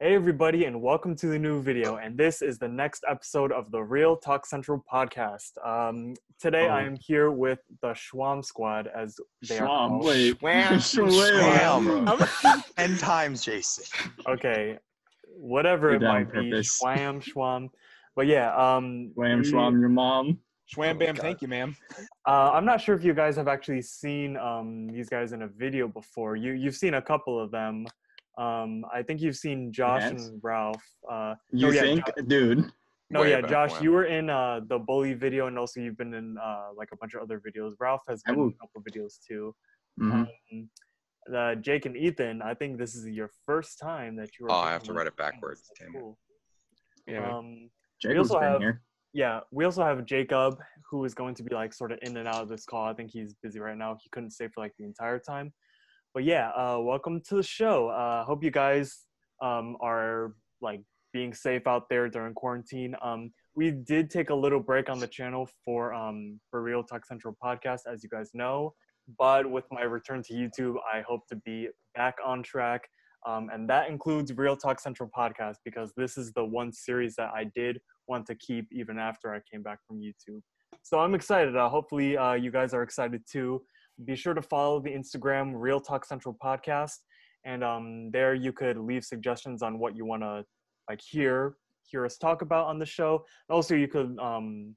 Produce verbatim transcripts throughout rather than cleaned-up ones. Hey everybody, and welcome to the new video, and this is the next episode of the Real Talk Central podcast. Um, today oh. I am here with the SHWWAM Squad, as they SHWWAM, are wait. SHWWAM. SHWWAM. Ten times, Jason. Okay, whatever You're it might purpose. be. SHWWAM, SHWWAM. But yeah. Um, SHWWAM, SHWWAM, your mom. SHWWAM, oh bam, God. Thank you, ma'am. Uh, I'm not sure if you guys have actually seen um, these guys in a video before. You, you've seen a couple of them. Um, I think you've seen Josh yes. and Ralph. Uh, you no, yeah, think, Josh, dude? No, Way yeah, Josh, one. you were in uh, the bully video, and also you've been in uh, like a bunch of other videos. Ralph has been in a couple videos too. Mm-hmm. um, uh, Jake and Ethan, I think this is your first time that you were. Oh, I have to write it backwards. Damn it. Cool. Yeah, um, Jacob's been have, here. Yeah, we also have Jacob, who is going to be like sort of in and out of this call. I think he's busy right now. He couldn't stay for like the entire time. But yeah, uh, welcome to the show. I uh, hope you guys um, are like being safe out there during quarantine. Um, we did take a little break on the channel for um, for Real Talk Central podcast, as you guys know. But with my return to YouTube, I hope to be back on track. Um, and that includes Real Talk Central podcast, because this is the one series that I did want to keep even after I came back from YouTube. So I'm excited. Uh, hopefully uh, you guys are excited too. Be sure to follow the Instagram Real Talk Central podcast, and um, there you could leave suggestions on what you want to like hear hear us talk about on the show. And also, you could um,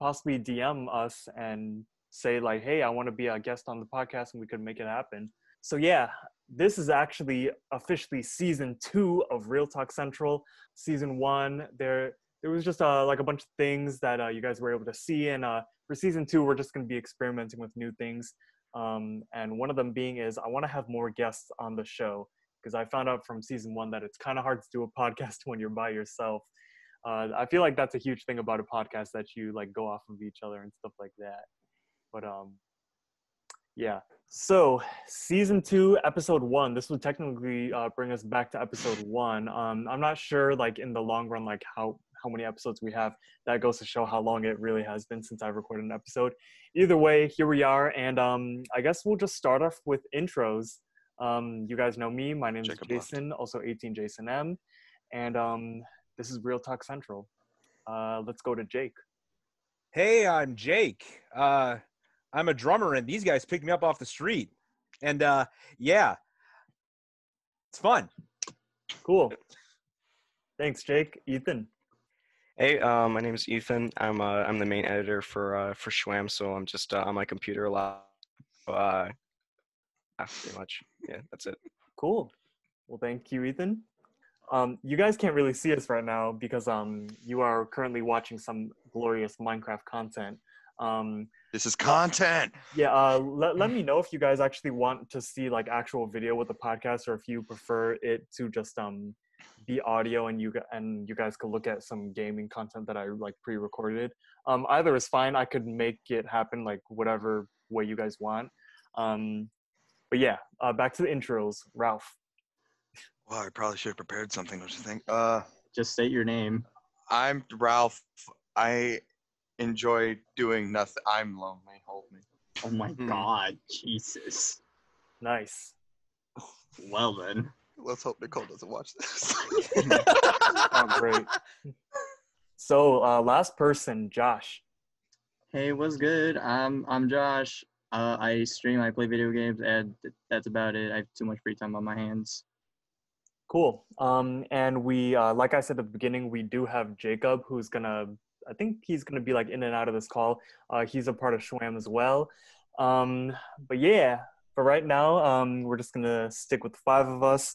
possibly D M us and say like, "Hey, I want to be a guest on the podcast," and we could make it happen. So yeah, this is actually officially season two of Real Talk Central. Season one, there there was just uh, like a bunch of things that uh, you guys were able to see, and uh, for season two, we're just going to be experimenting with new things. Um, and one of them being is I want to have more guests on the show, because I found out from season one that it's kind of hard to do a podcast when you're by yourself. Uh, I feel like that's a huge thing about a podcast, that you like go off of each other and stuff like that. But um, yeah, so season two, episode one, this would technically uh, bring us back to episode one. Um, I'm not sure like in the long run, like how, how many episodes we have. That goes to show how long it really has been since I've recorded an episode. Either way, here we are, and um, I guess we'll just start off with intros. Um, you guys know me. My name Jacob is Jason, left. Also eighteen Jason M, and um, this is Real Talk Central. Uh, let's go to Jake. Hey, I'm Jake. Uh, I'm a drummer, and these guys picked me up off the street, and uh, yeah, it's fun. Cool. Thanks, Jake. Ethan. Hey, uh, my name is Ethan. I'm uh, I'm the main editor for uh, for SHWWAM, so I'm just uh, on my computer a lot. Uh, pretty much, yeah, that's it. Cool. Well, thank you, Ethan. Um, you guys can't really see us right now because um you are currently watching some glorious Minecraft content. Um, this is content. Yeah. Uh, let let me know if you guys actually want to see like actual video with the podcast, or if you prefer it to just um. the audio, and you and you guys could look at some gaming content that I like pre-recorded. Um, either is fine. I could make it happen like whatever way you guys want. Um, but yeah, uh, back to the intros. Ralph. Well, I probably should have prepared something, don't you think? Uh, Just state your name. I'm Ralph. I enjoy doing nothing. I'm lonely. Hold me. Oh my mm. God, Jesus. Nice. Well then. Let's hope Nicole doesn't watch this. Oh, great. So, uh, last person, Josh. Hey, what's good? I'm I'm Josh. Uh, I stream. I play video games, and th that's about it. I have too much free time on my hands. Cool. Um, and we, uh, like I said at the beginning, we do have Jacob, who's gonna. I think he's gonna be like in and out of this call. Uh, he's a part of SHWWAM as well. Um, but yeah. But right now, um, we're just gonna stick with the five of us.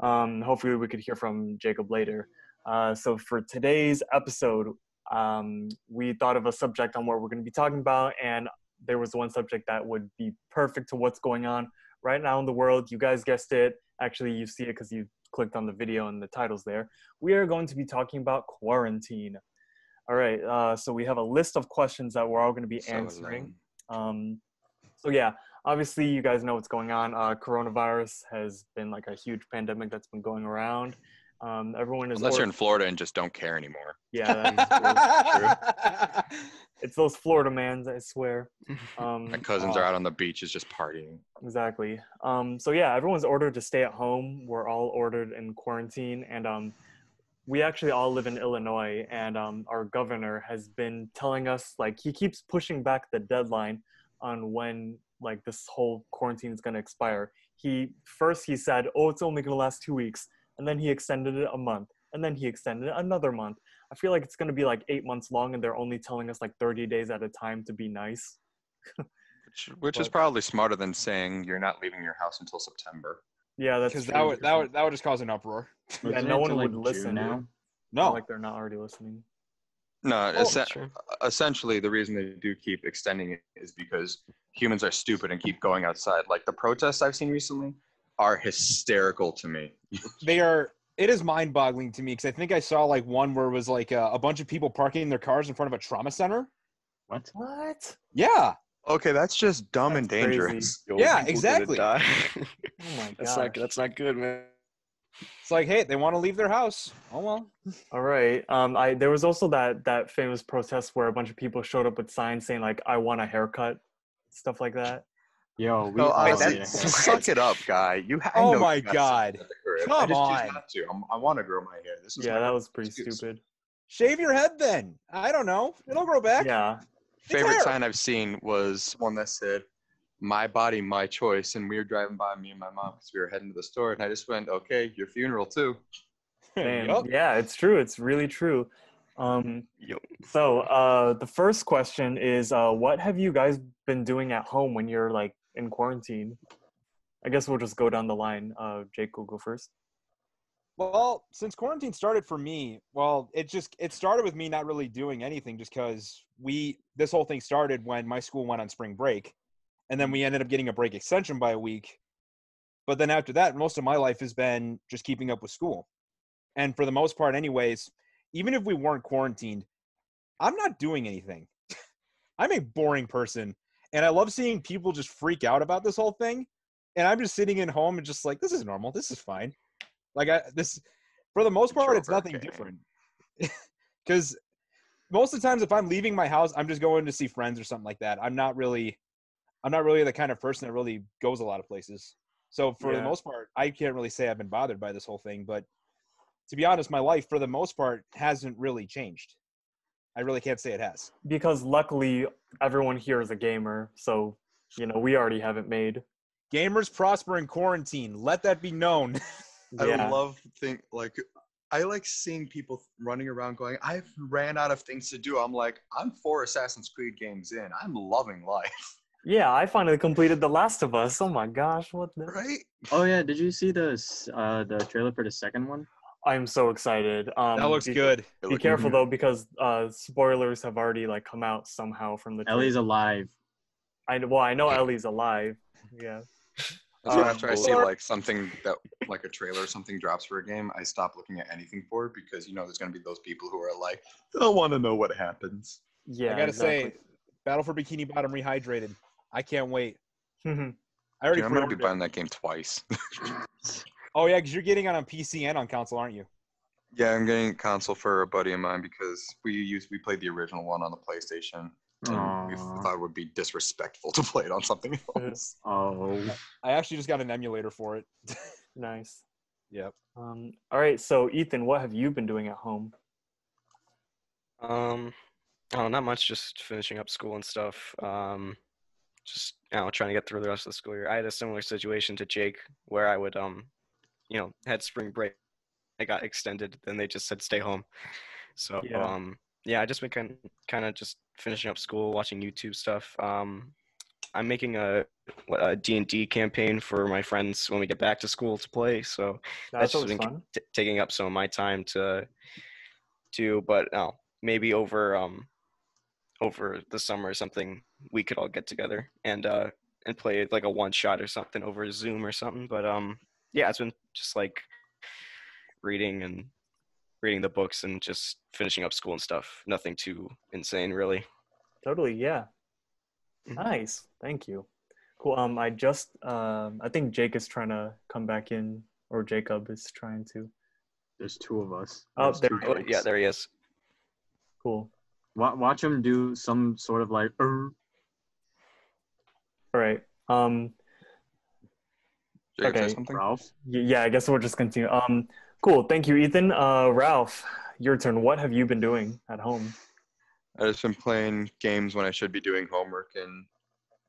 Um, hopefully we could hear from Jacob later. Uh, so for today's episode, um, we thought of a subject on what we're gonna be talking about, and there was one subject that would be perfect to what's going on right now in the world. You guys guessed it. Actually, you see it because you clicked on the video and the title's there. We are going to be talking about quarantine. All right, uh, so we have a list of questions that we're all gonna be answering. Um, so yeah. Obviously, you guys know what's going on. Uh, coronavirus has been like a huge pandemic that's been going around. Um, everyone is unless you're in Florida and just don't care anymore. Yeah, that's true. It's those Florida mans, I swear. Um, My cousins oh. are out on the beaches just partying. Exactly. Um, so yeah, everyone's ordered to stay at home. We're all ordered in quarantine, and um, we actually all live in Illinois. And um, our governor has been telling us, like, he keeps pushing back the deadline on when, like, this whole quarantine is going to expire. He first he said, oh, it's only going to last two weeks, and then he extended it a month, and then he extended it another month. I feel like it's going to be like eight months long, and they're only telling us like thirty days at a time to be nice. which which but, is probably smarter than saying you're not leaving your house until September. Yeah, that's because that would that would that would just cause an uproar. Yeah, yeah no one like would listen now. No, like they're not already listening. No, oh, es- sure. essentially the reason they do keep extending it is because humans are stupid and keep going outside. Like the protests I've seen recently are hysterical to me. They are. It is mind-boggling to me because I think I saw like one where it was like a, a bunch of people parking their cars in front of a trauma center. What? What? Yeah. Okay, that's just dumb that's and dangerous. Yo, yeah, exactly. Oh my that's not, that's not good, man. It's like, hey, they want to leave their house. Oh well. All right. Um, I there was also that that famous protest where a bunch of people showed up with signs saying like, "I want a haircut," stuff like that. Yo, we no, uh, suck it up, guy. You. Ha- oh no my god. Come I just on. Choose not to. I'm, I want to grow my hair. This is yeah, that was pretty excuse. Stupid. Shave your head then. I don't know. It'll grow back. Yeah. It's Favorite hair. Sign I've seen was one that said, "My body, my choice." And we were driving by, me and my mom, because we were heading to the store. And I just went, "Okay, your funeral too." Yep. Yeah, it's true. It's really true. Um, yep. So uh, the first question is, uh, what have you guys been doing at home when you're like in quarantine? I guess we'll just go down the line. Uh, Jake will go first. Well, since quarantine started for me, well, it just, it started with me not really doing anything just because we, this whole thing started when my school went on spring break, and then we ended up getting a break extension by a week. But then after that, most of my life has been just keeping up with school. And for the most part anyways, even if we weren't quarantined, I'm not doing anything. I'm a boring person. And I love seeing people just freak out about this whole thing. And I'm just sitting in home and just like, this is normal. This is fine. Like I, this, for the most part, it's nothing different. Because most of the times if I'm leaving my house, I'm just going to see friends or something like that. I'm not really, I'm not really the kind of person that really goes a lot of places. So for yeah. the most part, I can't really say I've been bothered by this whole thing. But to be honest, my life for the most part hasn't really changed. I really can't say it has. Because luckily everyone here is a gamer. So, you know, we already have it made. Gamers prosper in quarantine. Let that be known. Yeah. I love think like I like seeing people running around going, "I ran out of things to do." I'm like, I'm four Assassin's Creed games in. I'm loving life. Yeah, I finally completed The Last of Us. Oh my gosh, what the right? Oh yeah, did you see the uh, the trailer for the second one? I'm so excited. Um, that looks be, good. Be looks careful good. though, because uh, spoilers have already like come out somehow from the. Trailer. Ellie's alive. I well, I know Ellie's alive. Yeah. That's uh, after I see like something that like a trailer or something drops for a game, I stop looking at anything for it because you know there's gonna be those people who are like, they'll want to know what happens. Yeah, I gotta exactly. say, Battle for Bikini Bottom Rehydrated. I can't wait. Mm-hmm. I already. Dude, I'm gonna be buying that game twice. Oh yeah, because you're getting it on P C and on console, aren't you? Yeah, I'm getting a console for a buddy of mine because we used we played the original one on the PlayStation. And we thought it would be disrespectful to play it on something else. Oh, I actually just got an emulator for it. Nice. Yep. Um, all right. So, Ethan, what have you been doing at home? Um, oh, not much. Just finishing up school and stuff. Um, just you know, trying to get through the rest of the school year. I had a similar situation to Jake, where I would, um, you know, had spring break. I got extended. Then they just said stay home. So, yeah. um. Yeah, I just been kind kind of just finishing up school, watching YouTube stuff. Um, I'm making a, a D and D campaign for my friends when we get back to school to play. So that's, that's just been fun. T- taking up some of my time to do. But oh, maybe over um over the summer or something, we could all get together and uh and play like a one shot or something over Zoom or something. But um yeah, it's been just like reading and. reading the books and just finishing up school and stuff. Nothing too insane, really. Totally, yeah. Nice. Thank you. Cool. Um, I just, um, I think Jake is trying to come back in, or Jacob is trying to. There's two of us. Oh, there, yeah, there he is. Cool. Watch, watch him do some sort of like. All right. Um. Okay. Ralph. Yeah, I guess we'll just continue. Um. Cool. Thank you, Ethan. Uh, Ralph, your turn. What have you been doing at home? I've just been playing games when I should be doing homework, and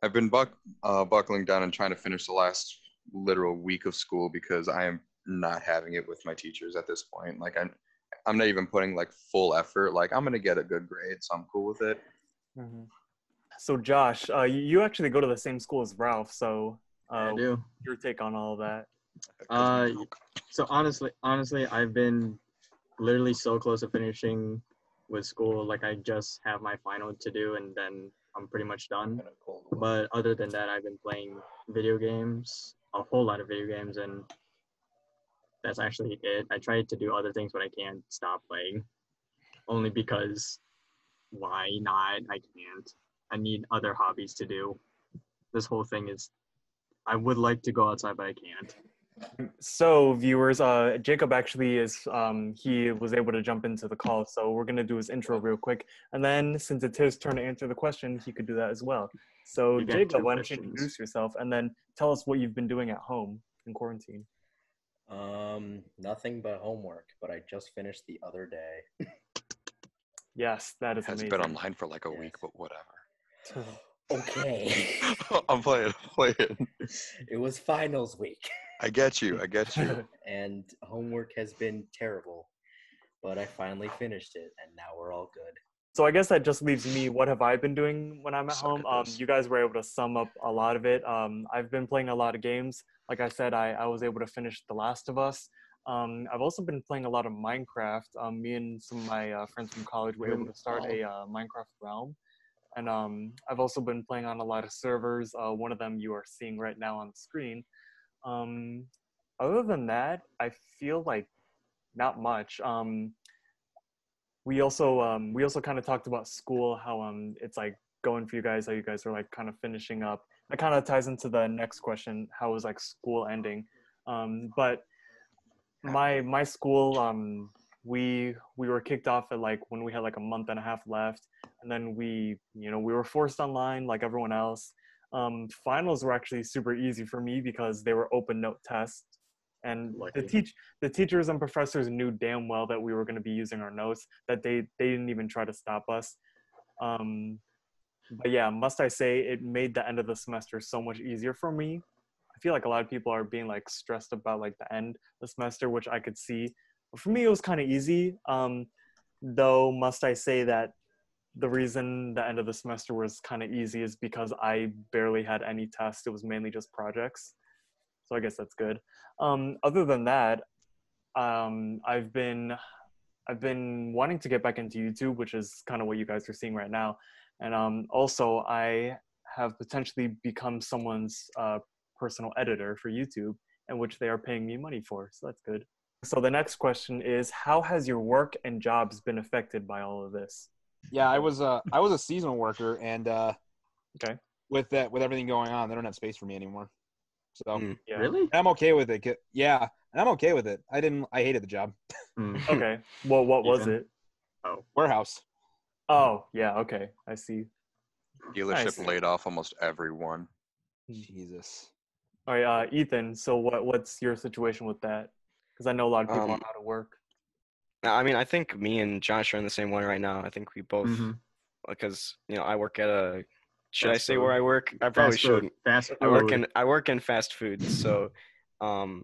I've been buck uh, buckling down and trying to finish the last literal week of school because I am not having it with my teachers at this point. Like I'm, I'm not even putting like full effort. Like I'm gonna get a good grade, so I'm cool with it. Mm-hmm. So Josh, uh, you actually go to the same school as Ralph, so uh, I do. Your take on all of that? Uh, so honestly, honestly, I've been literally so close to finishing with school. Like I just have my final to do, and then I'm pretty much done. But other than that, I've been playing video games, a whole lot of video games, and that's actually it. I tried to do other things, but I can't stop playing. Only because, why not? I can't. I need other hobbies to do. This whole thing is, I would like to go outside, but I can't. So, viewers, uh, Jacob actually is, um, he was able to jump into the call, so we're going to do his intro real quick. And then, since it's his turn to answer the question, he could do that as well. So, Jacob, why don't you introduce yourself, and then tell us what you've been doing at home in quarantine. Um, nothing but homework, but I just finished the other day. Yes, that is amazing. It has been online for like a yes. week, but whatever. Okay. I'm playing, I'm playing. It was finals week. I get you, I get you. And homework has been terrible, but I finally finished it, and now we're all good. So I guess that just leaves me, what have I been doing when I'm at home? Um, you guys were able to sum up a lot of it. Um, I've been playing a lot of games. Like I said, I, I was able to finish The Last of Us. Um, I've also been playing a lot of Minecraft. Um, me and some of my uh, friends from college were able to start a uh, Minecraft realm. And um, I've also been playing on a lot of servers. Uh, one of them you are seeing right now on the screen. Um, other than that, I feel like not much. Um, we also um, we also kind of talked about school, how um, it's like going for you guys, how you guys are like kind of finishing up. That kind of ties into the next question, how was like school ending? Um, but my my school, um, we we were kicked off at like when we had like a month and a half left, and then we you know we were forced online like everyone else. Um, finals were actually super easy for me because they were open note tests, and the teach the teachers and professors knew damn well that we were going to be using our notes, that they they didn't even try to stop us. Um, But yeah, must I say, it made the end of the semester so much easier for me. I feel like a lot of people are being like stressed about like the end of the semester, which I could see. But for me, it was kind of easy. Um, though, must I say that the reason the end of the semester was kind of easy is because I barely had any tests. It was mainly just projects. So I guess that's good. Um, other than that, um, I've been, I've been wanting to get back into YouTube, which is kind of what you guys are seeing right now. And um, also, I have potentially become someone's uh, personal editor for YouTube, in which they are paying me money for, so that's good. So the next question is, how has your work and jobs been affected by all of this? Yeah, I was uh, I was a seasonal worker, and uh, okay, with that, with everything going on, they don't have space for me anymore. So mm, yeah. Really, I'm okay with it. Yeah, and I'm okay with it. I didn't. I hated the job. Mm. Okay. Well, what was Even. it? Oh, warehouse. Oh, yeah, okay. I see. Dealership I see. laid off almost everyone. Jesus. All right, uh, Ethan, so what, what's your situation with that? Because I know a lot of people um, are out of work. I mean, I think me and Josh are in the same one right now. I think we both, because, mm-hmm. you know, I work at a, should fast I say food. where I work? I probably fast shouldn't. Food. Fast food. I work in, I work in fast food, so um,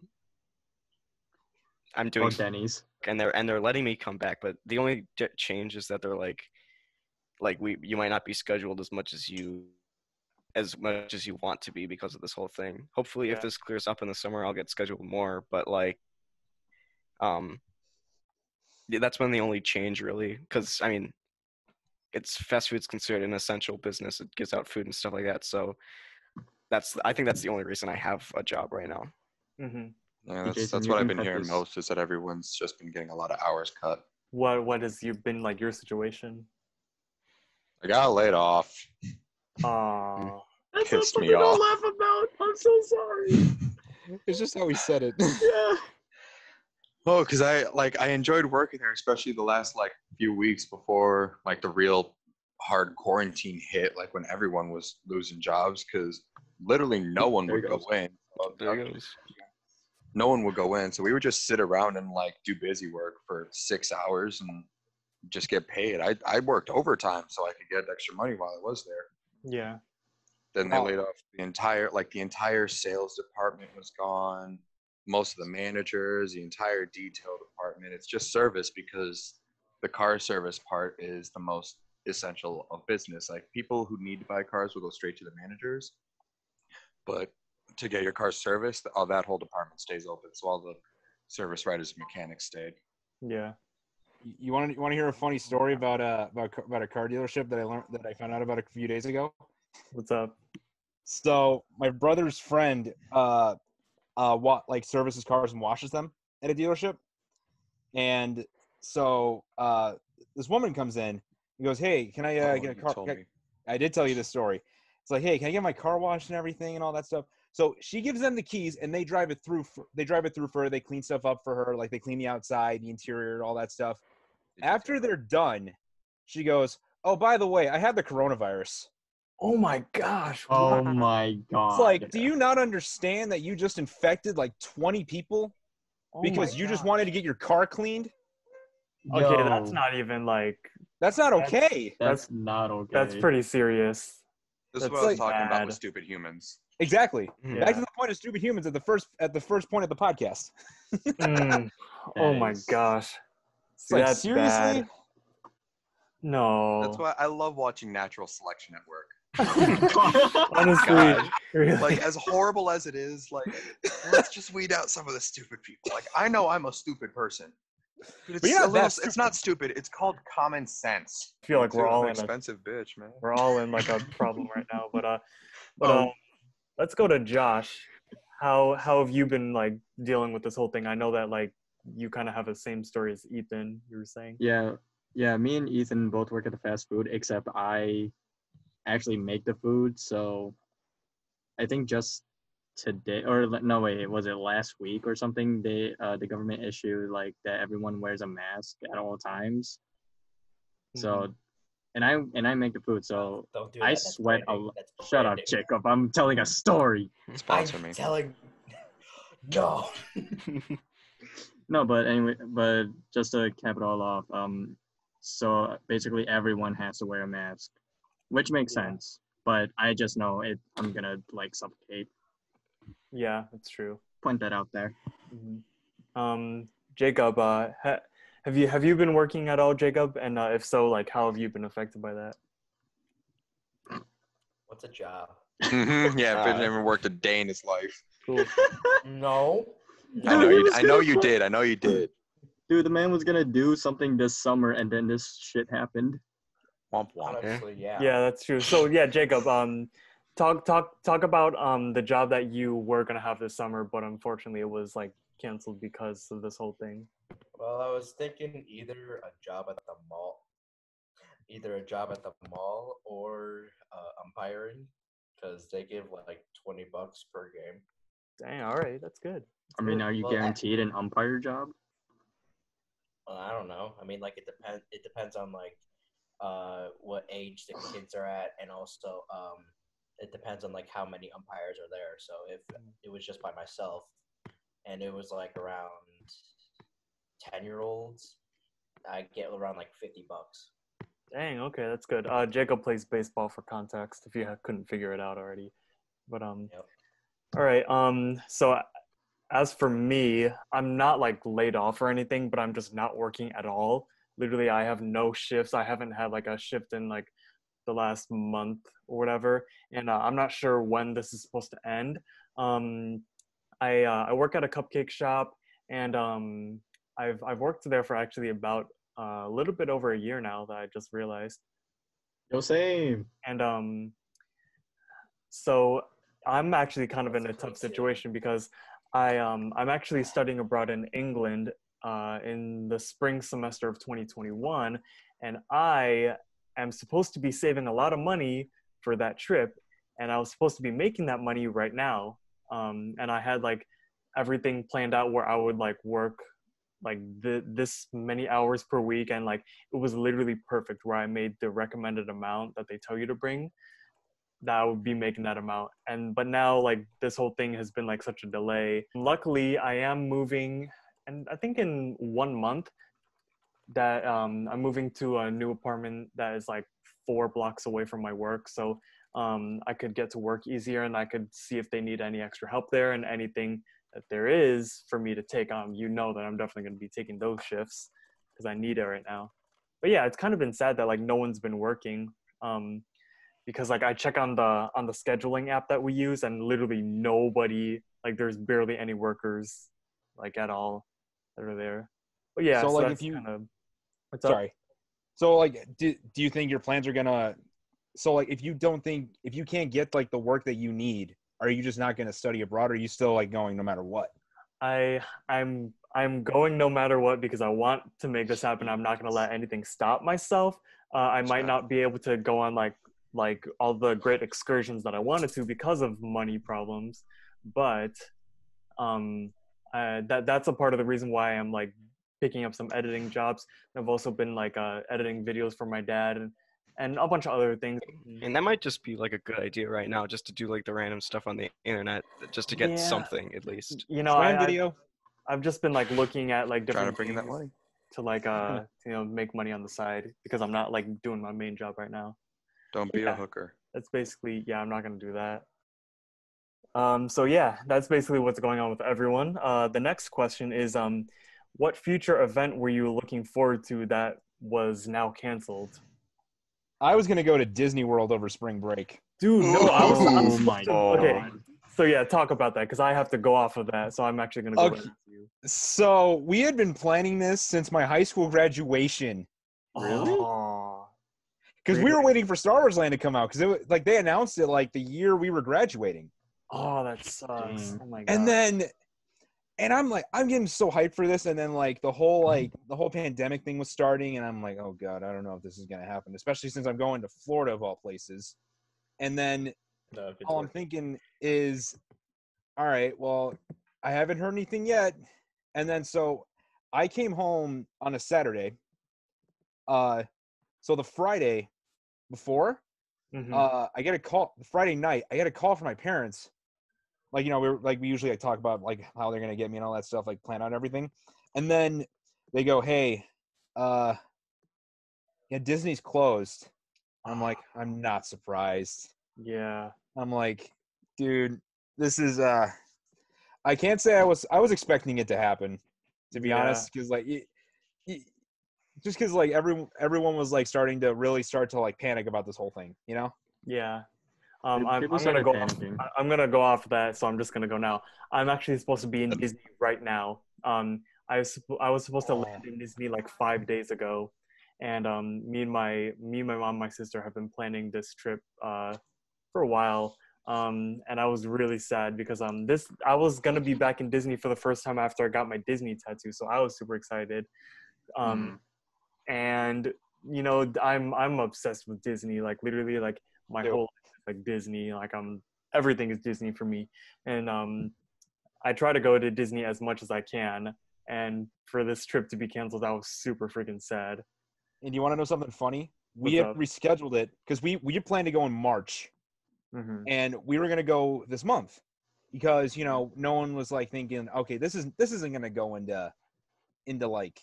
I'm doing, oh, Denny's. And they're, and they're letting me come back, but the only change is that they're like, like we you might not be scheduled as much as you as much as you want to be because of this whole thing. Hopefully yeah. if this clears up in the summer, I'll get scheduled more, but like um yeah, that's when the only change really, because I mean it's fast food's considered an essential business. It gives out food and stuff like that, so that's I think that's the only reason I have a job right now. Mm-hmm. Yeah, that's, Jason, that's what I've been hearing this. most is that everyone's just been getting a lot of hours cut. What what has you been like your situation? I got laid off. Oh, that's Pissed something me to off. laugh about. I'm so sorry. It's just how we said it. Yeah. Oh, because I like I enjoyed working there, especially the last like few weeks before like the real hard quarantine hit, like when everyone was losing jobs, because literally no one would go in. Oh, there it goes. No one would go in, so we would just sit around and like do busy work for six hours and just get paid. I I worked overtime so I could get extra money while I was there. Yeah. Then they oh. laid off the entire like the entire sales department was gone. Most of the managers, the entire detail department. It's just service, because the car service part is the most essential of business. Like, people who need to buy cars will go straight to the managers, but to get your car serviced, all that whole department stays open. So all the service writers and mechanics stayed. Yeah. You want to you want to hear a funny story about uh about about a car dealership that I learned that I found out about a few days ago? What's up? So my brother's friend uh. Uh, what like services cars and washes them at a dealership. And so uh, this woman comes in and goes, "Hey, can I uh, oh, get a car?" I, I did tell you this story. It's like, "Hey, can I get my car washed and everything and all that stuff?" So she gives them the keys and they drive it through. For, they drive it through for her. They clean stuff up for her. Like, they clean the outside, the interior, all that stuff. After they're done, she goes, "Oh, by the way, I had the coronavirus." Oh my gosh. Wow. Oh my God. It's like, do you not understand that you just infected like twenty people oh because you God. just wanted to get your car cleaned? No. Okay, that's not even like. That's not okay. That's, that's not okay. That's pretty serious. This is what I was talking bad. about with stupid humans. Exactly. Yeah. Back to the point of stupid humans at the first at the first point of the podcast. mm. Oh my gosh. It's like, that's seriously? Bad. No. That's why I love watching natural selection at work. Honestly, really. Like, as horrible as it is, like, let's just weed out some of the stupid people. Like, I know I'm a stupid person, but it's, but yeah, little, it's not stupid. It's called common sense. I feel like we're, we're all an in expensive a, bitch, man. We're all in like a problem right now. But uh, but um, um, let's go to Josh. How how have you been like dealing with this whole thing? I know that like you kind of have the same story as Ethan. You were saying. Yeah, yeah. Me and Ethan both work at a fast food, except I. actually make the food. So I think just today or no wait was it last week or something, they uh the government issued like that everyone wears a mask at all times. Mm-hmm. So and I and I make the food, so don't do that. I That's sweat a lot. Shut up, Jacob. I'm telling a story. Sponsor I'm me. Telling no. No, but anyway, but just to cap it all off, um so basically everyone has to wear a mask. Which makes yeah. sense, but I just know it. I'm gonna like suffocate. Yeah, that's true. Point that out there. Mm-hmm. Um, Jacob, uh, ha- have you have you been working at all, Jacob? And uh, if so, like, how have you been affected by that? What's a job? Mm-hmm. Yeah, Finn uh, never worked a day in his life. Cool. No. I know you. I know you did. I know you did. Dude, the man was gonna do something this summer, and then this shit happened. Womp womp. Honestly, yeah. yeah, that's true. So yeah, Jacob, um, talk talk talk about um the job that you were gonna have this summer, but unfortunately it was like canceled because of this whole thing. Well, I was thinking either a job at the mall, either a job at the mall or uh, umpiring, because they give like twenty bucks per game. Dang, all right, that's good. That's I mean, good. Are you well, guaranteed an umpire job? Well, I don't know. I mean, like it depends. It depends on like. Uh, what age the kids are at, and also um, it depends on like how many umpires are there. So if it was just by myself, and it was like around ten-year-olds, I get around like fifty bucks. Dang, okay, that's good. Uh, Jacob plays baseball for context. If you ha- couldn't figure it out already, but um, yep. all right. Um, so as for me, I'm not like laid off or anything, but I'm just not working at all. Literally, I have no shifts. I haven't had like a shift in like the last month or whatever, and uh, I'm not sure when this is supposed to end. Um, I uh, I work at a cupcake shop, and um, I've I've worked there for actually about uh, a little bit over a year now. That I just realized. Yo, same. And um, so I'm actually kind of in a tough situation because I um I'm actually studying abroad in England. Uh, in the spring semester of twenty twenty-one, and I am supposed to be saving a lot of money for that trip, and I was supposed to be making that money right now, um, and I had like everything planned out where I would like work like the, this many hours per week, and like it was literally perfect where I made the recommended amount that they tell you to bring, that I would be making that amount. And but now like this whole thing has been like such a delay. Luckily, I am moving, and I think in one month that um, I'm moving to a new apartment that is like four blocks away from my work. So um, I could get to work easier, and I could see if they need any extra help there, and anything that there is for me to take on, um, you know that I'm definitely going to be taking those shifts because I need it right now. But yeah, it's kind of been sad that like no one's been working, um, because like I check on the on the scheduling app that we use, and literally nobody, like there's barely any workers like at all that are there. But yeah, so, so like if you kind of, what's sorry. Up? So like, do, do you think your plans are gonna, so like if you don't think, if you can't get like the work that you need, are you just not gonna study abroad, or are you still like going no matter what? I, I'm, I'm going no matter what because I want to make this happen. I'm not gonna let anything stop myself. Uh, I might not be able to go on like, like all the great excursions that I wanted to because of money problems. But um, uh, that that's a part of the reason why I'm like picking up some editing jobs. I've also been like uh, editing videos for my dad, and, and a bunch of other things. And that might just be like a good idea right now, just to do like the random stuff on the internet, just to get yeah. something at least. You know, I, video. I've, I've just been like looking at like different to things that money. to like, uh, you know, make money on the side because I'm not like doing my main job right now. Don't be yeah. a hooker. That's basically, yeah, I'm not going to do that. Um, so yeah, that's basically what's going on with everyone. Uh, the next question is, um, what future event were you looking forward to that was now canceled? I was going to go to Disney World over spring break. Dude, no, I was oh my God. Okay. So yeah, talk about that because I have to go off of that. So I'm actually going to go okay. right to you. So we had been planning this since my high school graduation. Really? Because we were waiting for Star Wars Land to come out because it was, like they announced it like the year we were graduating. Oh, that sucks. Mm. Oh my God. And then And I'm like, I'm getting so hyped for this. And then like the whole, like the whole pandemic thing was starting. And I'm like, oh God, I don't know if this is going to happen, especially since I'm going to Florida of all places. And then no, all work. I'm thinking is, all right, well, I haven't heard anything yet. And then, so I came home on a Saturday. Uh, so the Friday before, mm-hmm. uh, I get a call Friday night. I get a call from my parents. Like, you know, we were, like we usually like, talk about like how they're going to get me and all that stuff, like plan out everything. And then they go, hey, uh, yeah, Disney's closed. I'm like, I'm not surprised. Yeah. I'm like, dude, this is, uh, I can't say I was, I was expecting it to happen, to be yeah. honest. Cause like, it, it, just cause like every, everyone was like starting to really start to like panic about this whole thing, you know? Yeah. Um, I'm, I'm gonna go. Off, I'm gonna go off that, so I'm just gonna go now. I'm actually supposed to be in Disney right now. Um, I was I was supposed to land in Disney like five days ago, and um, me and my me and my mom, and my sister have been planning this trip uh, for a while. Um, and I was really sad because um, this I was gonna be back in Disney for the first time after I got my Disney tattoo, so I was super excited. Um, mm. And you know, I'm I'm obsessed with Disney, like literally, like my Dude. whole. like Disney, like I'm, everything is Disney for me. And um, I try to go to Disney as much as I can. And for this trip to be canceled, I was super freaking sad. And you want to know something funny? What's we had up? rescheduled it because we, we had planned to go in March. Mm-hmm. And we were going to go this month because, you know, no one was like thinking, okay, this isn't, this isn't going to go into, into like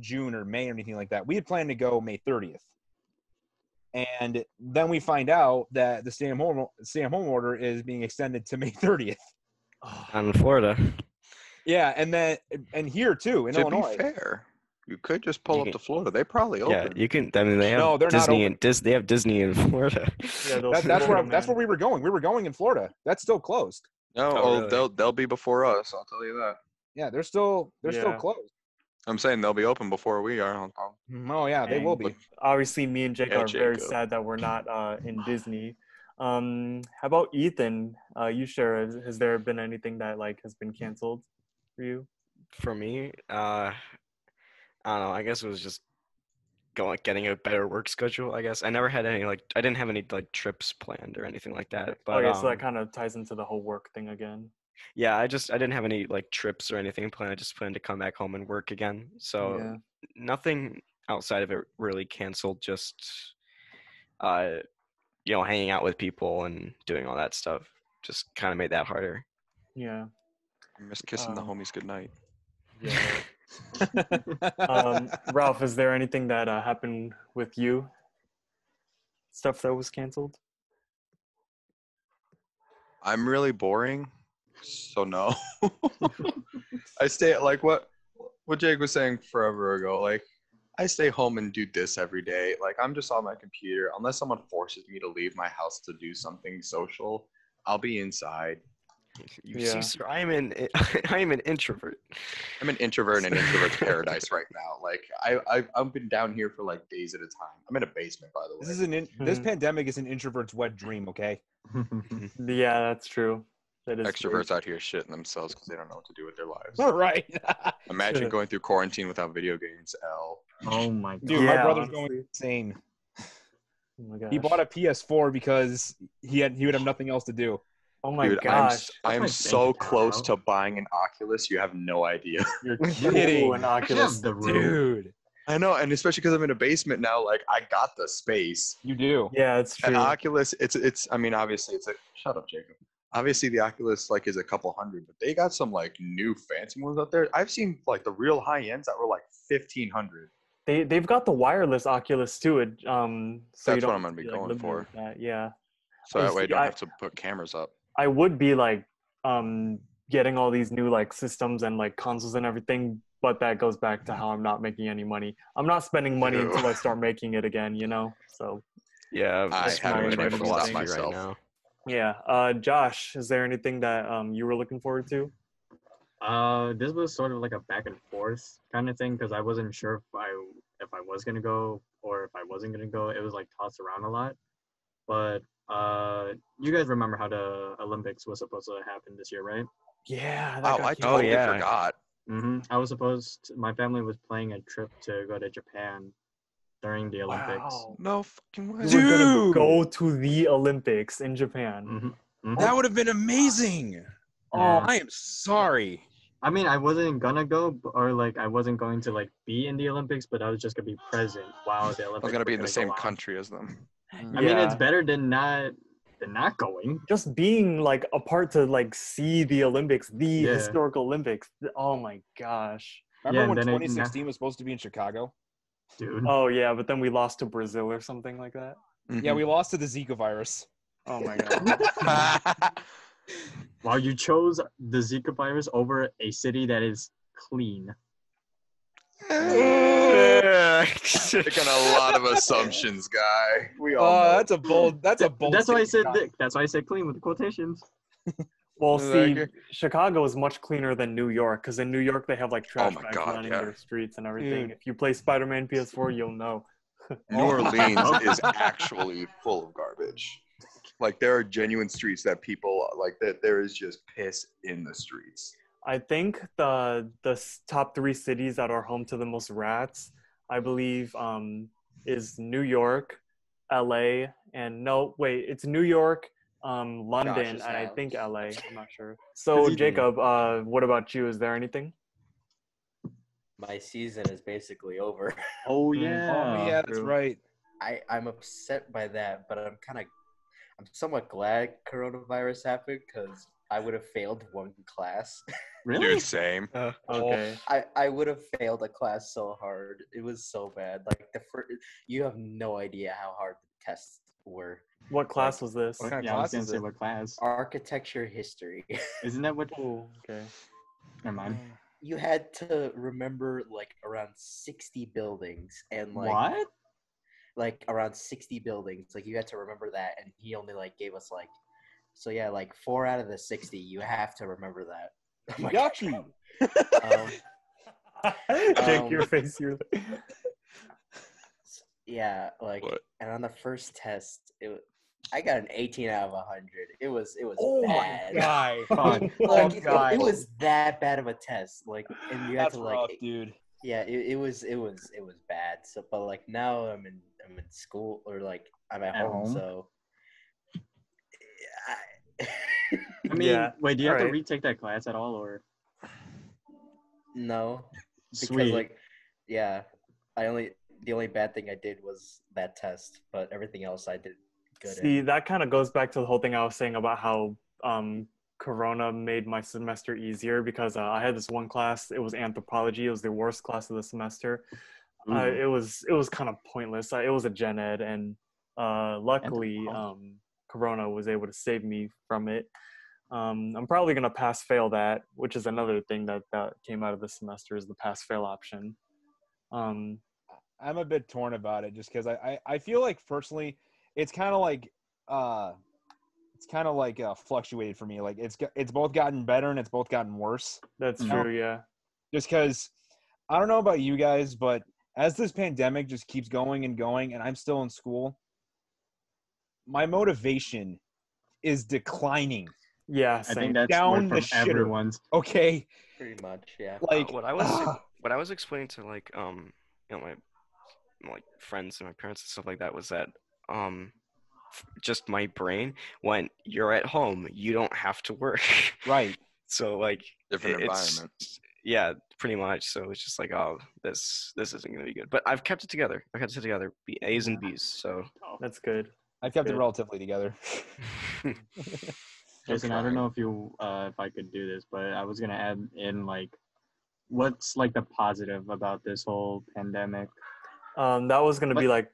June or May or anything like that. We had planned to go May thirtieth. And then we find out that the stay at home, stay at home order is being extended to May thirtieth. Oh. In Florida. Yeah, and then and here too in to Illinois. To be fair, you could just pull you up can, to Florida. They probably open. Yeah, you can. I mean, they have no, they're Disney not and Dis, they have Disney in Florida. Yeah, that, that's where that's where we were going. We were going in Florida. That's still closed. No, oh, oh, really? they'll they'll be before us. I'll tell you that. Yeah, they're still they're yeah. still closed. I'm saying they'll be open before we are. Oh, yeah, they and will be. Obviously, me and Jake yeah, are Jacob. very sad that we're not uh, in Disney. Um, how about Ethan? Uh, you share, has, has there been anything that, like, has been canceled for you? For me? Uh, I don't know. I guess it was just going, getting a better work schedule, I guess. I never had any, like, I didn't have any, like, trips planned or anything like that. But, okay, um, so that kind of ties into the whole work thing again. Yeah, I just I didn't have any like trips or anything planned. I just planned to come back home and work again. So yeah. Nothing outside of it really canceled. Just uh, you know, hanging out with people and doing all that stuff just kind of made that harder. Yeah, I miss kissing um, the homies goodnight. Yeah. um, Ralph, is there anything that uh, happened with you? Stuff that was canceled? I'm really boring, so no. I stay at, like what what Jake was saying forever ago. Like, I stay home and do this every day. Like, I'm just on my computer. Unless someone forces me to leave my house to do something social, I'll be inside. You yeah. see, sir, I'm an I'm an introvert. I'm an introvert in an introvert's paradise right now. Like, I I've, I've been down here for like days at a time. I'm in a basement, by the way. This is an in, this pandemic is an introvert's wet dream. Okay. Yeah, that's true. That is Extroverts true. Out here shitting themselves because they don't know what to do with their lives. All right. Imagine going through quarantine without video games. L. Oh my god. Dude, yeah, my brother's honestly. going insane. Oh my gosh. He bought a P S four because he had he would have nothing else to do. Oh my Dude, gosh. I'm, I'm so close to buying an Oculus. You have no idea. You're kidding. Ooh, an Oculus. The Dude. I know. And especially because I'm in a basement now, like, I got the space. You do. Yeah, it's true. An Oculus, it's, it's, I mean, obviously, it's a, shut up, Jacob. Obviously, the Oculus, like, is a couple hundred, but they got some, like, new fancy ones out there. I've seen, like, the real high ends that were, like, fifteen hundred. They, they've got the wireless Oculus, too. It, um, so That's what I'm going to be like, going for. Like yeah. So that way you don't I, have to put cameras up. I would be like um, getting all these new like systems and like consoles and everything, but that goes back to how I'm not making any money. I'm not spending money Ew. until I start making it again, you know. So yeah, I haven't been able to stop myself. Right now. Yeah, uh, Josh, is there anything that um, you were looking forward to? Uh, this was sort of like a back and forth kind of thing because I wasn't sure if I if I was gonna go or if I wasn't gonna go. It was like tossed around a lot, but. Uh, you guys remember how the Olympics was supposed to happen this year, right? Yeah. Oh, I totally oh, yeah. forgot. Mm-hmm. I was supposed to, my family was planning a trip to go to Japan during the Olympics. Wow. No fucking way. Dude. We were gonna go to the Olympics in Japan. Mm-hmm. Mm-hmm. That would have been amazing. Oh, yeah. I am sorry. I mean, I wasn't gonna go, or like, I wasn't going to like be in the Olympics, but I was just gonna be present while the Olympics. I was gonna be in the same country as them. I yeah. mean, it's better than not than not going. Just being like a part to like see the Olympics, the yeah. historical Olympics. Oh my gosh! Remember yeah, when twenty sixteen it, was supposed to be in Chicago? Dude. Oh yeah, but then we lost to Brazil or something like that. Mm-hmm. Yeah, we lost to the Zika virus. Oh my god! Wow, you chose the Zika virus over a city that is clean. Making a lot of assumptions, guy. We all. Oh, know. that's a bold. That's a bold. That's why I said thick. That's why I said clean with the quotations. Well, see, Chicago is much cleaner than New York because in New York they have like trash oh bags lining yeah. their streets and everything. Mm. If you play Spider-Man P S four, you'll know. New Orleans is actually full of garbage. Like there are genuine streets that people like that. There is just piss in the streets. I think the the top three cities that are home to the most rats, I believe, um, is New York, L A, and no, wait, it's New York, um, London, Gosh, and I think L A. I'm not sure. So, Jacob, uh, what about you? Is there anything? My season is basically over. Oh yeah, oh, yeah, that's right. I I'm upset by that, but I'm kind of, I'm somewhat glad coronavirus happened because. I would have failed one class. Really? Dude, same. Uh, okay. I, I would have failed a class so hard. It was so bad. Like the first, you have no idea how hard the tests were. What class like, was this? What kind yeah, of class I was gonna say what class? Architecture history. Isn't that what? Oh, okay. Never mind. You had to remember like around sixty buildings and like. What? Like around sixty buildings. Like you had to remember that, and he only like gave us like. So yeah, like four out of the sixty, you have to remember that. Oh Got you. Um, Jake, um, your face. Your... Yeah, like, what? And on the first test, it I got an eighteen out of a hundred. It was it was oh bad. My God. Like, oh God. It, it was that bad of a test. Like, and you had That's to like, rough, dude. Yeah, it, it was it was it was bad. So, but like now I'm in I'm in school or like I'm at, at home, home, so. I mean, yeah. Wait, do you all have right. to retake that class at all, or? No. Because, Sweet. like, yeah, I only the only bad thing I did was that test, but everything else I did good. See, at. That kind of goes back to the whole thing I was saying about how um, Corona made my semester easier, because uh, I had this one class. It was anthropology. It was the worst class of the semester. Mm. Uh, it was it was kind of pointless. It was a gen ed, and uh, luckily um, Corona was able to save me from it. Um, I'm probably going to pass-fail that, which is another thing that, that came out of this semester is the pass-fail option. Um, I'm a bit torn about it just because I, I, I feel like, personally, it's kind of like uh, it's kind of like uh, fluctuated for me. Like it's it's both gotten better and it's both gotten worse. That's you know? true, yeah. Just because I don't know about you guys, but as this pandemic just keeps going and going and I'm still in school, my motivation is declining. Yeah, same. I think that's down the shitter. Everyone's. Okay. Pretty much, yeah. Like uh, what I was, uh, what I was explaining to like, um, you know, my, my like friends and my parents and stuff like that was that, um, just my brain when you're at home, you don't have to work. Right. So like different it, environment. Yeah, pretty much. So it's just like, oh, this this isn't gonna be good. But I've kept it together. I've kept it together. B A's and B's. So oh, that's good. I've kept good. it relatively together. Jason, I don't know if you, uh, if I could do this, but I was going to add in, like, what's, like, the positive about this whole pandemic? Um, that was going to be, like,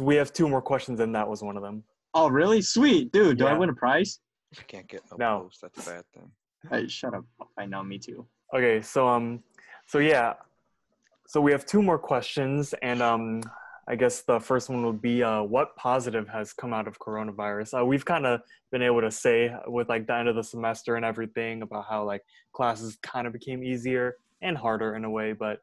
we have two more questions, and that was one of them. Oh, really? Sweet. Dude, do yeah. I win a prize? I can't get no, no. post. That's a bad thing. Hey, shut up. I know, me too. Okay, so, um, so, yeah. So we have two more questions, and, um, I guess the first one would be uh, what positive has come out of coronavirus? Uh, we've kind of been able to say with like the end of the semester and everything about how like classes kind of became easier and harder in a way. But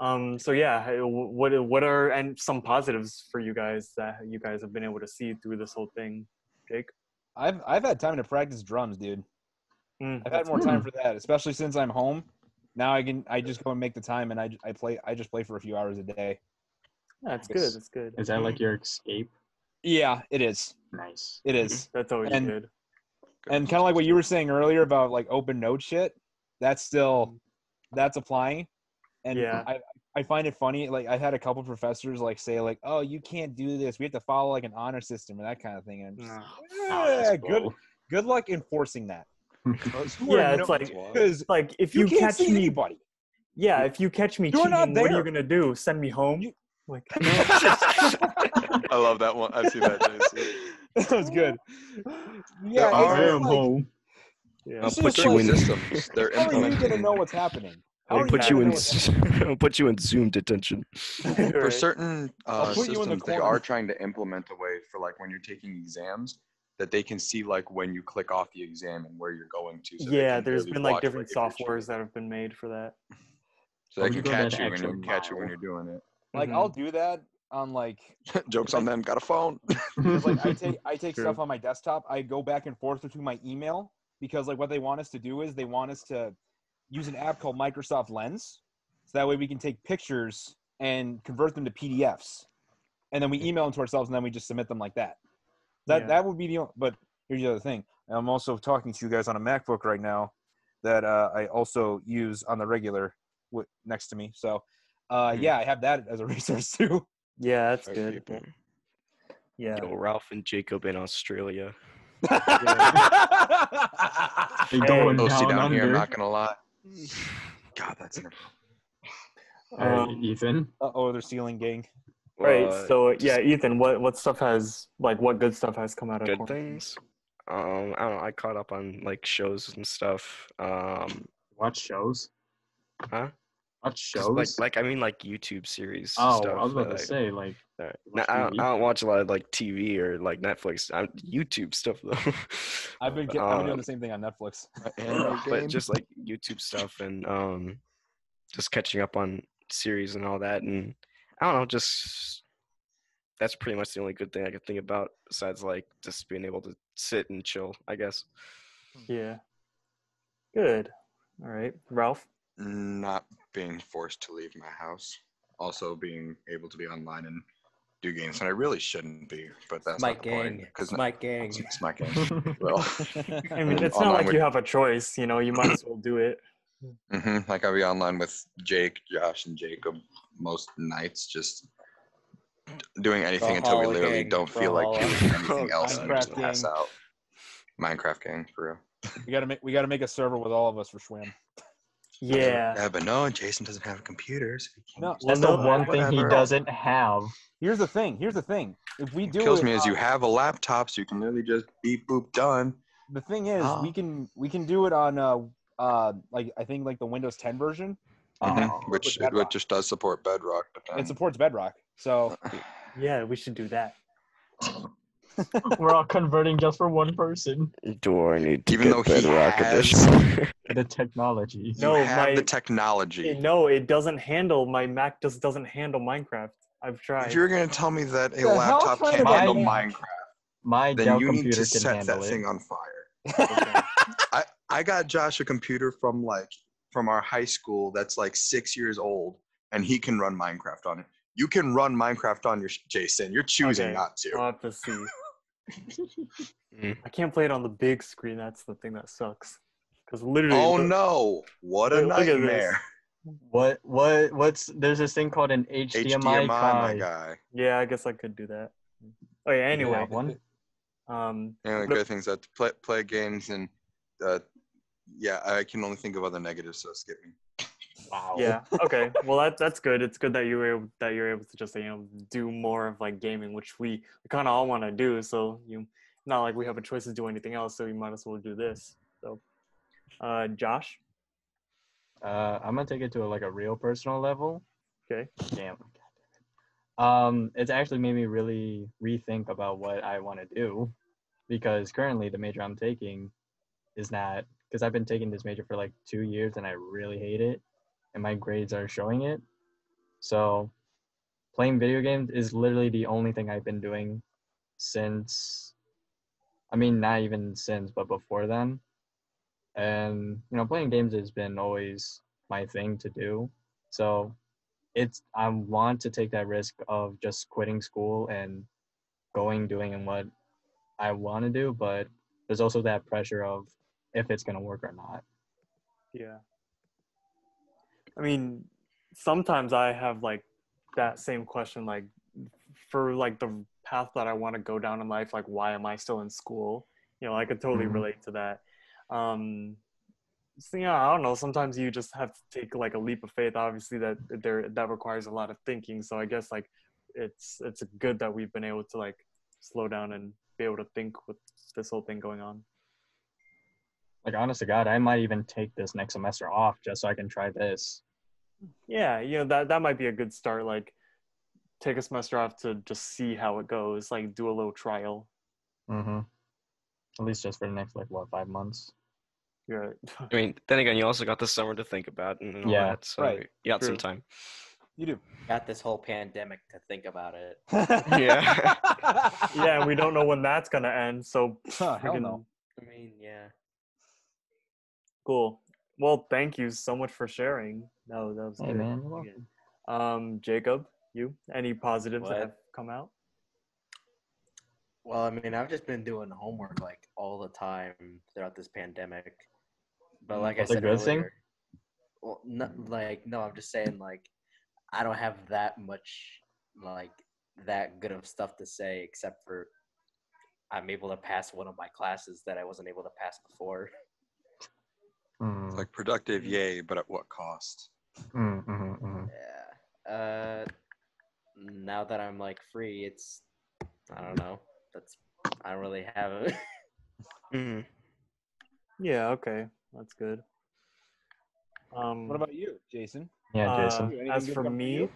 um, so yeah, what what are and some positives for you guys that you guys have been able to see through this whole thing, Jake? I've I've had time to practice drums, dude. Mm, I've had more time for that, especially since I'm home. Now I can I just go and make the time and I I play I just play for a few hours a day. That's yeah, good. That's good. Is that like your escape? Yeah, it is. Nice. It is. That's always and, good. And kind of like what you were saying earlier about like open note shit, that's still, that's applying. And yeah. I, I find it funny. Like I've had a couple professors like say like, oh, you can't do this. We have to follow like an honor system or that kind of thing. And I'm just like, yeah, oh, cool. good, good luck enforcing that. yeah, it's like, it's like if you, you catch me, anybody. Yeah, if you catch me You're cheating, what are you going to do? Send me home? You, Like, no. I love that one. I've seen that. That was good. Yeah, I am home. I'll put you in systems. They're implementing. How are you gonna know what's happening? I'll put you in. I'll put you in Zoom detention. right. For certain uh, systems, the they are trying to implement a way for like when you're taking exams that they can see like when you click off the exam and where you're going to. So yeah, there's been like different like, softwares that have been made for that. So they can catch you and you can catch you when you're doing it. Like mm-hmm. I'll do that on like jokes on them. Got a phone. like I take I take True. stuff on my desktop. I go back and forth between my email because like what they want us to do is they want us to use an app called Microsoft Lens, so that way we can take pictures and convert them to P D Fs, and then we email them to ourselves and then we just submit them like that. That yeah. that would be the only, but here's the other thing. I'm also talking to you guys on a MacBook right now that uh, I also use on the regular w next to me. So. Uh, yeah, I have that as a resource too. Yeah, that's Our good. People. Yeah. Yo, Ralph and Jacob in Australia. yeah. They going hey, down, down here. I'm not gonna lie. God, that's an. Uh, um, Ethan. Uh oh, they're stealing gang. Right. Uh, so yeah, Ethan, what what stuff has like what good stuff has come out of good things? Um, I don't know. I caught up on like shows and stuff. Um, watch shows. Huh. Watch shows? Like, like, I mean, like YouTube series. Oh, stuff, I was about to like, say, like. Right. No, I, don't, I don't watch a lot of like T V or like Netflix. I'm, YouTube stuff though. I've been um, I've been doing the same thing on Netflix. And, but just like YouTube stuff and um, just catching up on series and all that, and I don't know, just that's pretty much the only good thing I could think about besides like just being able to sit and chill, I guess. Yeah. Good. All right, Ralph. Not being forced to leave my house, also being able to be online and do games, and I really shouldn't be, but that's my gang. It's my gang. It's my gang. Well, I mean, it's not like with, you have a choice. You know, you might as well do it. Mm-hmm. Like I'll be online with Jake, Josh, and Jacob most nights, just doing anything until we literally gang. don't We're feel like doing anything else and just pass out. Minecraft gang, for real. We gotta make we gotta make a server with all of us for SHWWAM. Yeah. yeah, but no, Jason doesn't have computers. No, that's the one thing he doesn't have. Here's the thing. Here's the thing. If we do it, kills me is you have a laptop, so you can literally just beep boop done. The thing is, oh. we can we can do it on uh uh like I think like the Windows ten version, mm-hmm. um, which which just does support Bedrock. But then... It supports Bedrock, so yeah, we should do that. We're all converting just for one person. Do I need to Even get though Bedrock edition? The technology. No, you have my, the technology. No, it doesn't handle. My Mac just doesn't handle Minecraft. I've tried. If you're gonna tell me that a the laptop can't handle my, Minecraft, my then Dell you need to set that it. thing on fire. Okay. I I got Josh a computer from like from our high school that's like six years old, and he can run Minecraft on it. You can run Minecraft on your Jason. You're choosing okay. not to. Not to see. I can't play it on the big screen. That's the thing that sucks. Because literally. Oh the, no! What a nightmare. What what what's there's this thing called an H D M I, H D M I guy. guy. Yeah, I guess I could do that. Oh yeah. Anyway, yeah, one. Um. Anyway, good things that play play games and, uh, yeah, I can only think of other negatives, so skip me. Wow. Yeah. Okay. Well, that that's good. It's good that you were able, that you're able to just you know do more of like gaming, which we, we kind of all want to do. So you not like we have a choice to do anything else. So we might as well do this. So, uh, Josh. Uh, I'm gonna take it to a, like a real personal level. Okay. Damn. Um, it's actually made me really rethink about what I want to do, because currently the major I'm taking is not because I've been taking this major for like two years and I really hate it. And my grades are showing it. So playing video games is literally the only thing I've been doing since, I mean, not even since, but before then. And, you know, playing games has been always my thing to do. So it's, I want to take that risk of just quitting school and going, doing what I want to do. But there's also that pressure of if it's going to work or not. Yeah. I mean, sometimes I have like that same question, like for like the path that I want to go down in life, like why am I still in school? You know, I could totally mm-hmm. relate to that. Um, so yeah, I don't know. Sometimes you just have to take like a leap of faith. Obviously, that there that requires a lot of thinking. So I guess like it's it's good that we've been able to like slow down and be able to think with this whole thing going on. Like, honest to God, I might even take this next semester off just so I can try this. Yeah, you know, that, that might be a good start. Like, take a semester off to just see how it goes. Like, do a little trial. Mm-hmm. At least just for the next, like, what, five months? You're right. I mean, then again, you also got the summer to think about and all yeah, that. So right. you got True. some time. You do. Got this whole pandemic to think about it. yeah. yeah, and we don't know when that's going to end. So, huh, hell no. I mean, yeah. Cool. Well, thank you so much for sharing. That was, that was hey, good. Man, you're welcome. Um, Jacob, you, any positives what? that have come out? Well, I mean, I've just been doing homework like all the time throughout this pandemic. But like That's I said a good earlier, thing? well, no, like no, I'm just saying like I don't have that much like that good of stuff to say except for I'm able to pass one of my classes that I wasn't able to pass before. It's like productive, yay, but at what cost? Mm, mm, mm. Yeah. Uh, now that I'm like free, it's I don't know. That's I don't really have it. mm. Yeah. Okay. That's good. Um, what about you, Jason? Yeah, Jason. Uh, as for me,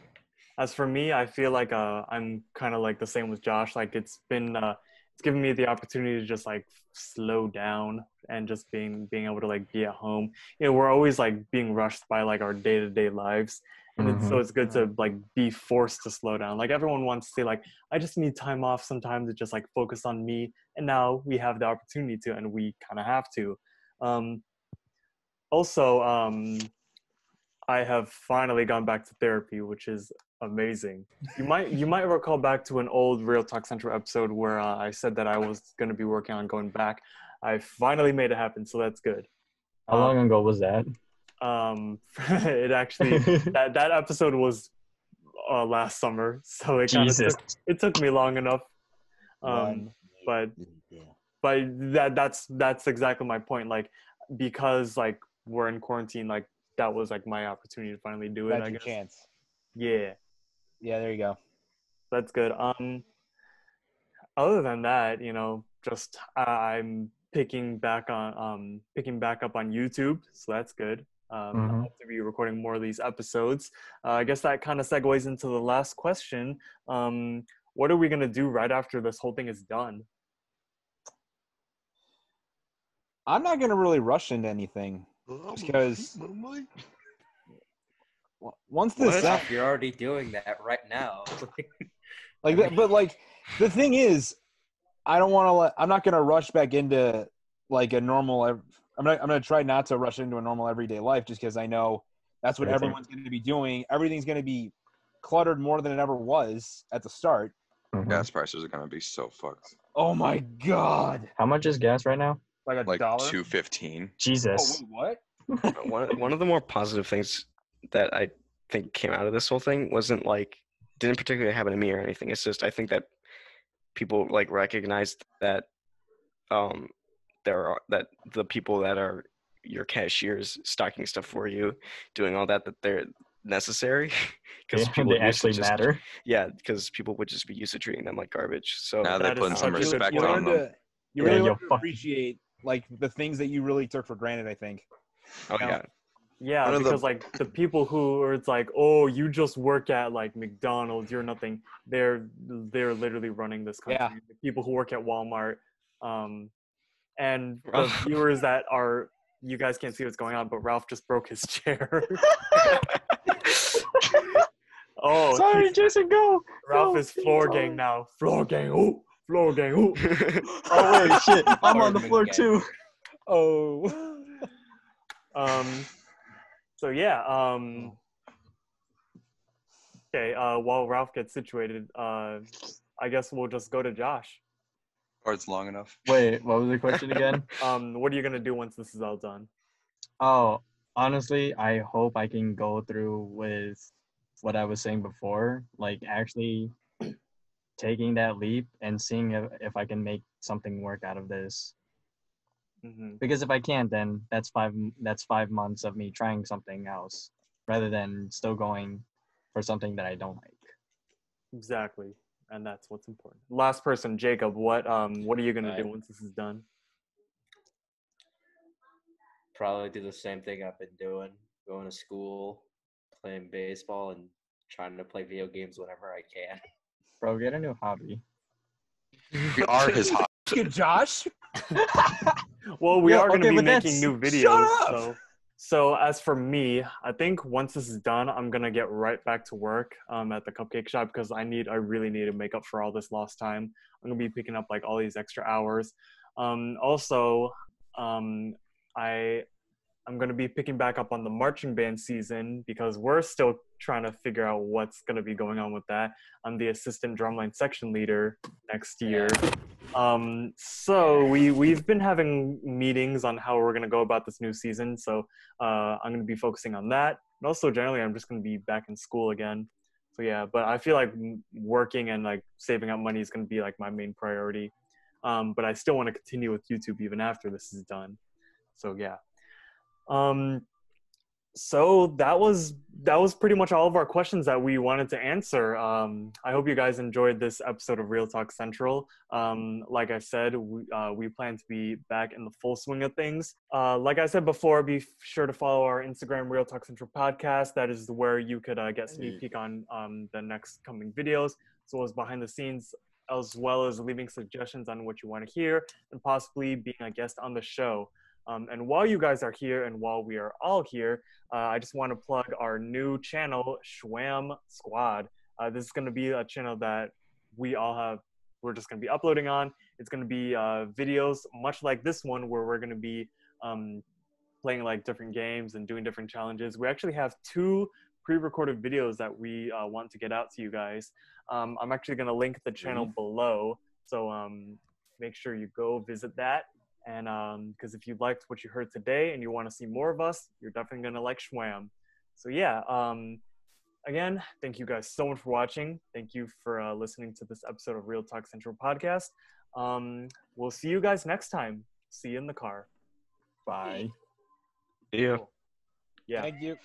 as for me, I feel like uh, I'm kind of like the same with Josh. Like it's been. Uh, It's given me the opportunity to just like slow down and just being being able to like be at home. You know, we're always like being rushed by like our day-to-day lives. And mm-hmm. it's, so it's good to like be forced to slow down. Like everyone wants to say like, I just need time off sometimes to just like focus on me. And now we have the opportunity to, and we kind of have to. Um, also, um, I have finally gone back to therapy, which is amazing. You might you might recall back to an old Real Talk Central episode where uh, I said that I was going to be working on going back. I finally made it happen, so that's good. How um, long ago was that? Um, it actually that that episode was uh, last summer, so it kind of took, it took me long enough. Um, but but that that's that's exactly my point. Like because like we're in quarantine, like that was like my opportunity to finally do it. That's I guess. Chance. Yeah. Yeah, there you go. That's good. Um, other than that, you know, just uh, I'm picking back on um picking back up on YouTube, so that's good. Um, mm-hmm. I hope to be recording more of these episodes. Uh, I guess that kind of segues into the last question. Um, what are we gonna do right after this whole thing is done? I'm not gonna really rush into anything because. Once this up, you're already doing that right now. Like, that, but like, the thing is, I don't want to. Let. I'm not gonna rush back into like a normal. I'm not. I'm gonna try not to rush into a normal everyday life, just because I know that's what everyone's gonna be doing. Everything's gonna be cluttered more than it ever was at the start. Gas prices are gonna be so fucked. Oh my god! How much is gas right now? Like a like dollar. Like two fifteen. Jesus. Oh, wait, what? one one of the more positive things that I think came out of this whole thing wasn't like didn't particularly happen to me or anything. It's just I think that people like recognized that um there are that the people that are your cashiers stocking stuff for you, doing all that, that they're necessary because yeah, people they actually just, matter. Yeah, because people would just be used to treating them like garbage. So now they're putting some respect you on them. To, you really yeah, to appreciate like the things that you really took for granted. I think. Oh now, yeah. Yeah, because, the- like, the people who are, it's like, oh, you just work at, like, McDonald's, you're nothing. They're they're literally running this country. Yeah. The people who work at Walmart. Um, and the viewers that are, you guys can't see what's going on, but Ralph just broke his chair. Oh, sorry, Jason, go! Ralph go, is floor gang on. Now. Floor gang, ooh! Floor gang, ooh! Oh, wait, shit, I'm on the floor, too. Oh. Um... So yeah, um, okay, uh, while Ralph gets situated, uh, I guess we'll just go to Josh. Or it's long enough. Wait, what was the question again? um, what are you going to do once this is all done? Oh, honestly, I hope I can go through with what I was saying before, like actually taking that leap and seeing if, if I can make something work out of this. Mm-hmm. Because if I can't, then that's five that's five months of me trying something else rather than still going for something that I don't like. Exactly. And that's what's important. Last person, Jacob, what um what are you gonna I, do once this is done? Probably do the same thing I've been doing, going to school, playing baseball, and trying to play video games whenever I can. Bro, get a new hobby. We are his hobby. Good, Josh. Well, we yeah, are going to okay, be making new videos. So, so as for me, I think once this is done, I'm going to get right back to work um, at the cupcake shop because I need, I really need to make up for all this lost time. I'm going to be picking up like all these extra hours. Um, also, um, I, I'm going to be picking back up on the marching band season because we're still trying to figure out what's going to be going on with that. I'm the assistant drumline section leader next year. Yeah. Um, so we, we've been having meetings on how we're going to go about this new season. So, uh, I'm going to be focusing on that. And also generally, I'm just going to be back in school again. So yeah, but I feel like working and like saving up money is going to be like my main priority. Um, but I still want to continue with YouTube even after this is done. So yeah. Um, so that was, that was pretty much all of our questions that we wanted to answer. Um, I hope you guys enjoyed this episode of Real Talk Central. Um, like I said, we, uh, we plan to be back in the full swing of things. Uh, like I said before, be sure to follow our Instagram, Real Talk Central Podcast. That is where you could uh, get sneak peek on um, the next coming videos, as well as behind the scenes, as well as leaving suggestions on what you want to hear and possibly being a guest on the show. Um, and while you guys are here and while we are all here, uh, I just want to plug our new channel, SHWWAM Squad. Uh, this is going to be a channel that we all have, we're just going to be uploading on. It's going to be uh, videos much like this one where we're going to be um, playing like different games and doing different challenges. We actually have two pre-recorded videos that we uh, want to get out to you guys. Um, I'm actually going to link the channel below. So um, make sure you go visit that. And because um, if you liked what you heard today and you want to see more of us, you're definitely going to like SHWWAM. So yeah, um, again, thank you guys so much for watching. Thank you for uh, listening to this episode of Real Talk Central Podcast. Um, we'll see you guys next time. See you in the car. Bye. Yeah. Cool. Yeah. Thank you.